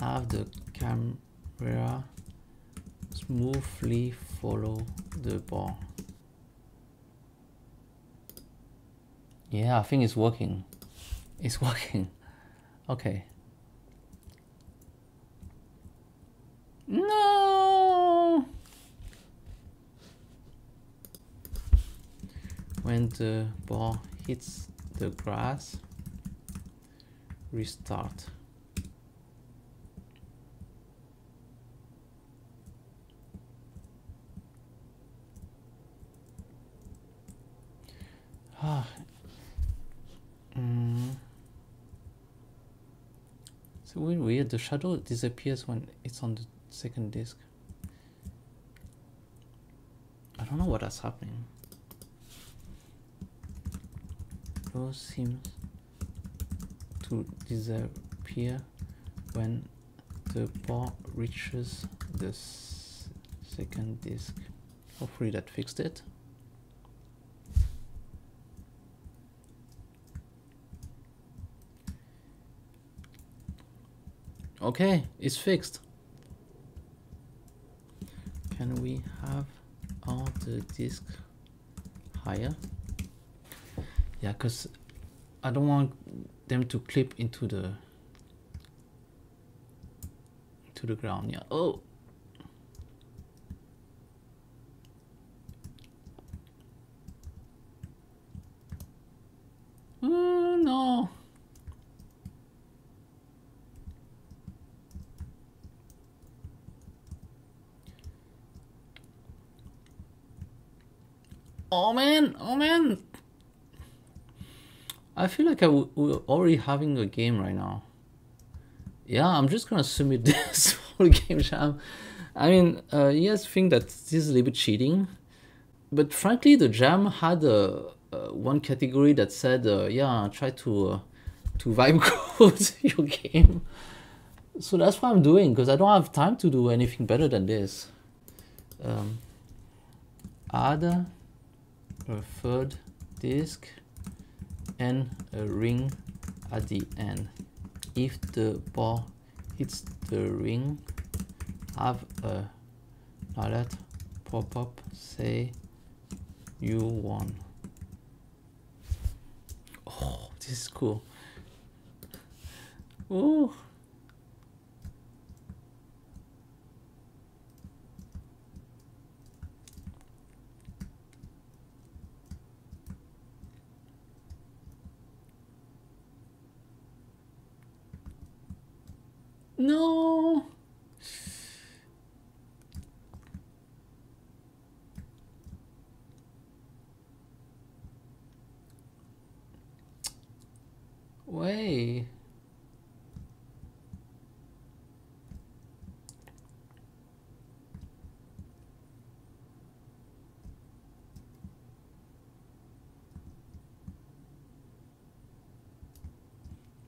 have the camera smoothly follow the ball. Yeah, I think it's working. It's working. Okay. No. When the ball hits the grass, restart. Ah. It's weird, the shadow disappears when it's on the second disc. I don't know what that's happening. Those seems to disappear when the ball reaches the second disc. Hopefully that fixed it. Okay, it's fixed. Can we have all the discs higher? Yeah, because I don't want them to clip into the ground. Yeah. Oh. No. Oh man, oh man! I feel like we're already having a game right now. Yeah, I'm just gonna submit this whole game jam. I mean, you guys think that this is a little bit cheating, but frankly, the jam had one category that said, yeah, try to vibe code your game. So that's what I'm doing, because I don't have time to do anything better than this. Add a third disc and a ring at the end. If the ball hits the ring, have a alert pop up say you won. Oh, this is cool. Oh. No. Wait.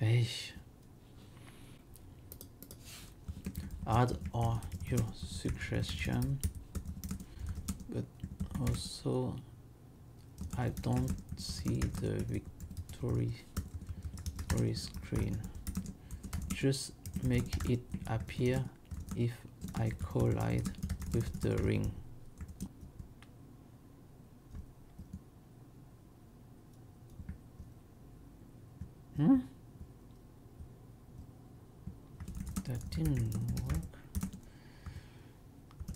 Eish. Add all your suggestion, but also I don't see the victory screen. Just make it appear if I collide with the ring. Hmm? That didn't work.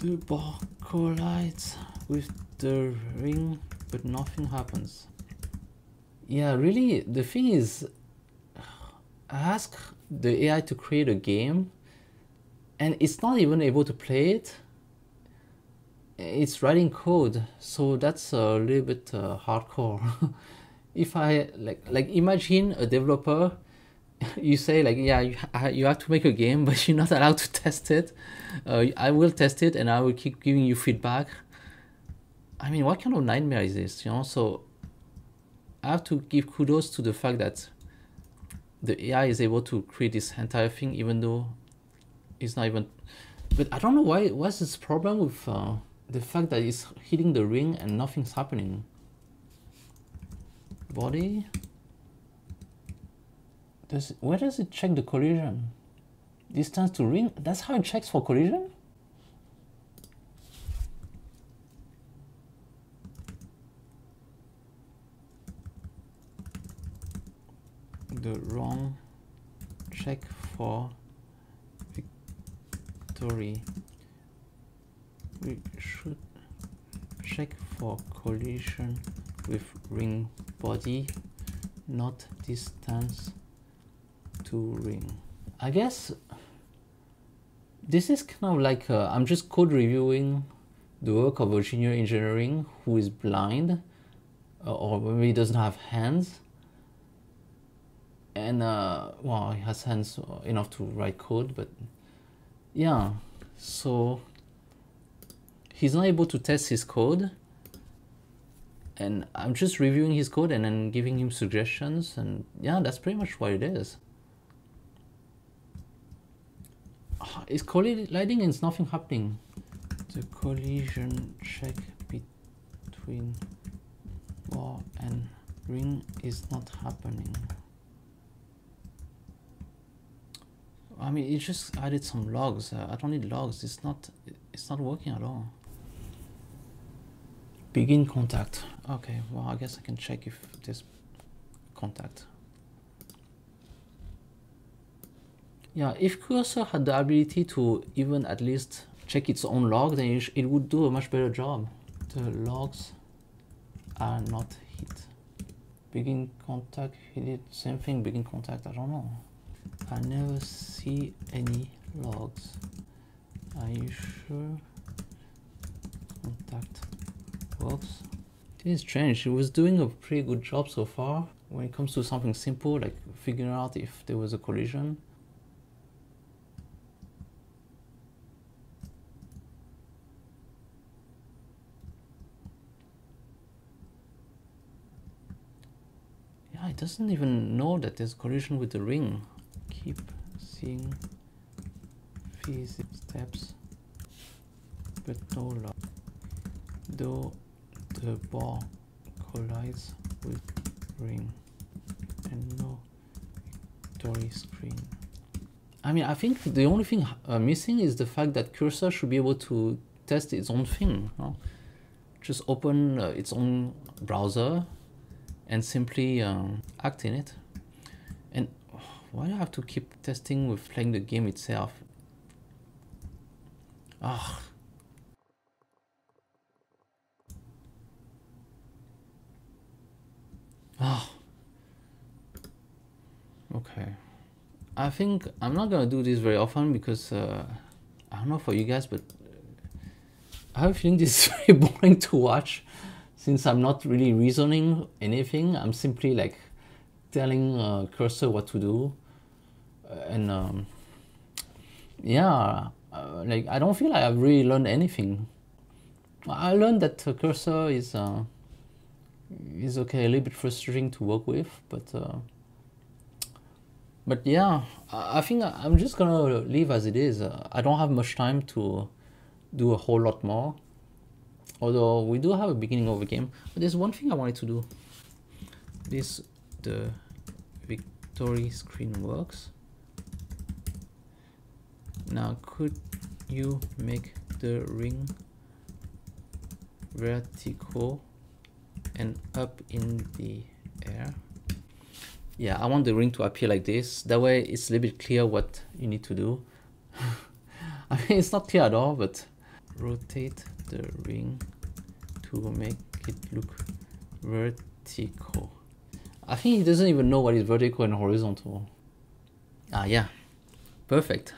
The ball collides with the ring, but nothing happens. Yeah, really, the thing is, ask the AI to create a game, and it's not even able to play it. It's writing code, so that's a little bit hardcore. If I like imagine a developer. You say like, yeah, you have to make a game, but you're not allowed to test it. I will test it and I will keep giving you feedback. I mean, what kind of nightmare is this? You know, so I have to give kudos to the fact that the AI is able to create this entire thing, even though it's not even. But I don't know why. What's this problem with the fact that it's hitting the ring and nothing's happening? Body. Where does it check the collision? distance to ring. That's how it checks for collision? The wrong check for victory. We should check for collision with ring body, not distance to ring. I guess this is kind of like I'm just code reviewing the work of a junior engineering who is blind or maybe doesn't have hands. And well, he has hands enough to write code, but yeah, so he's not able to test his code, and I'm just reviewing his code and then giving him suggestions, and yeah, that's pretty much what it is. It's colliding and it's nothing happening. The collision check between ball and ring is not happening. I mean, it just added some logs. I don't need logs. It's not working at all. Begin contact. Okay, well, I guess I can check if there's contact. Yeah, if Cursor had the ability to even at least check its own log, then it would do a much better job. The logs are not hit. Begin contact, he did same thing, begin contact, I don't know. I never see any logs. Are you sure contact works? This is strange. It was doing a pretty good job so far when it comes to something simple like figuring out if there was a collision. Yeah, it doesn't even know that there's a collision with the ring. Keep seeing these steps, but no log. Though the ball collides with ring, and no victory screen. I mean, I think the only thing missing is the fact that Cursor should be able to test its own thing. You know? Just open its own browser and simply act in it. And why do I have to keep testing with playing the game itself? Ugh. Oh. Okay. I think I'm not gonna do this very often because I don't know for you guys, but I have a feeling this is very boring to watch since I'm not really reasoning anything. I'm simply like telling Cursor what to do, and yeah, like I don't feel like I've really learned anything. I learned that Cursor is okay, a little bit frustrating to work with, but yeah, I think I'm just gonna leave as it is. I don't have much time to do a whole lot more, although we do have a beginning of a game. But there's one thing I wanted to do. This. The victory screen works. Now could you make the ring vertical and up in the air? Yeah, I want the ring to appear like this. That way it's a little bit clear what you need to do. I mean, it's not clear at all, but rotate the ring to make it look vertical. I think he doesn't even know what is vertical and horizontal. Ah, yeah. Perfect.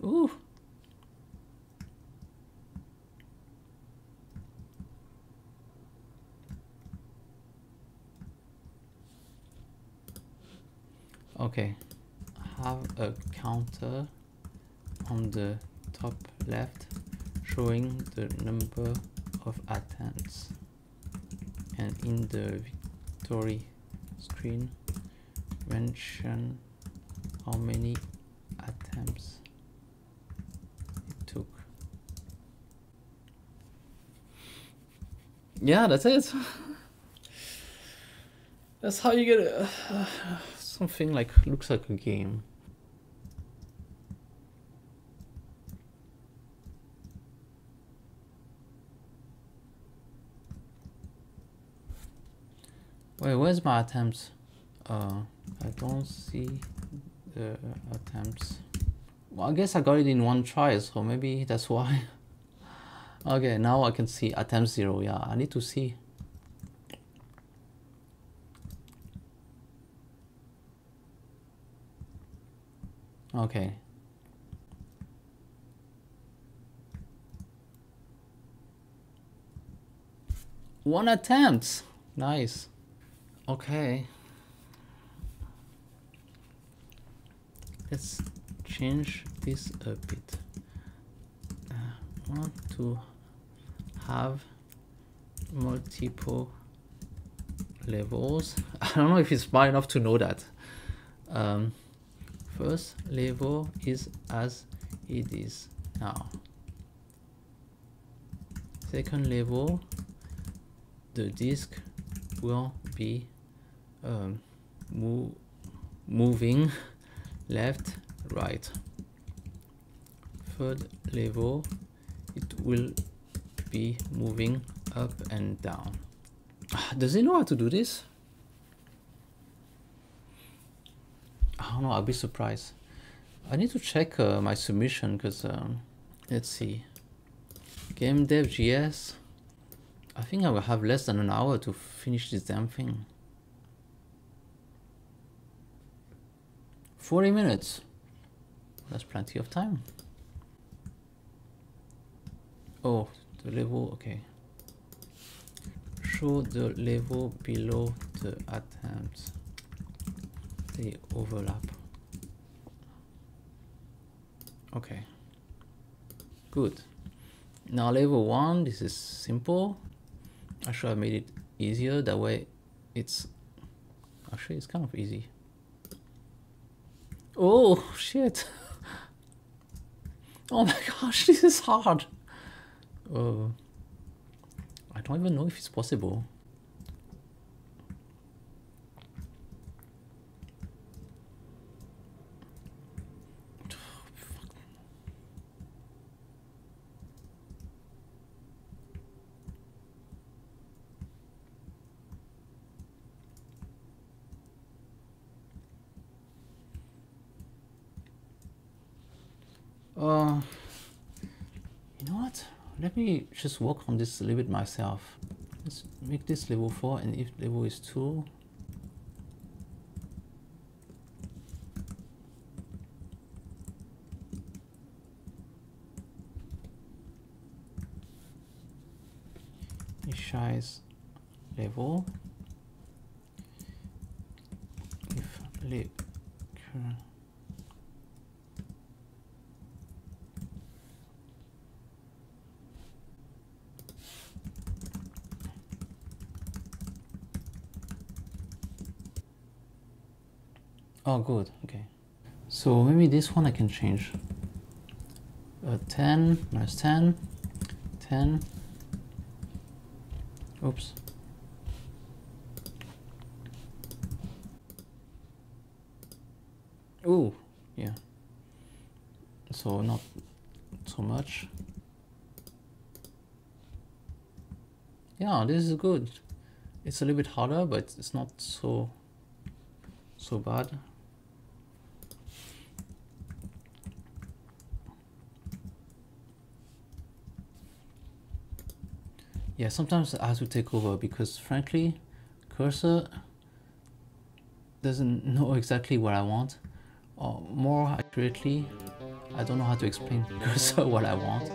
Ooh. Okay. Have a counter on the top left showing the number of attempts, and in the victory screen mention how many attempts it took. Yeah, that's it. That's how you get a, something like looks like a game. Wait, where's my attempts? I don't see the attempts. Well, I guess I got it in one try, so maybe that's why. Okay, now I can see attempt 0. Yeah, I need to see. Okay. One attempt. Nice. Okay. Let's change this a bit. I want to have multiple levels. I don't know if it's smart enough to know that. First level is as it is now. Second level, the disk will be moving left, right. Third level, it will be moving up and down. Does it know how to do this? I don't know, I'll be surprised. I need to check my submission because let's see. GameDev.js. I think I will have less than an hour to finish this damn thing. 40 minutes. That's plenty of time. Oh, the level, okay. Show the level below the attempts. They overlap. Okay, good. Now level 1, this is simple. I should have made it easier, that way it's actually it's kind of easy. Oh shit. Oh my gosh, this is hard. I don't even know if it's possible. You know what? Let me just work on this a little bit myself. Let's make this level 4, and if level is 2, initialize level. If oh, good, okay. So maybe this one I can change. 10, minus 10, 10. Oops. Ooh, yeah. So not so much. Yeah, this is good. It's a little bit harder, but it's not so bad. Yeah, sometimes I have to take over because frankly, Cursor doesn't know exactly what I want, or more accurately, I don't know how to explain to Cursor what I want.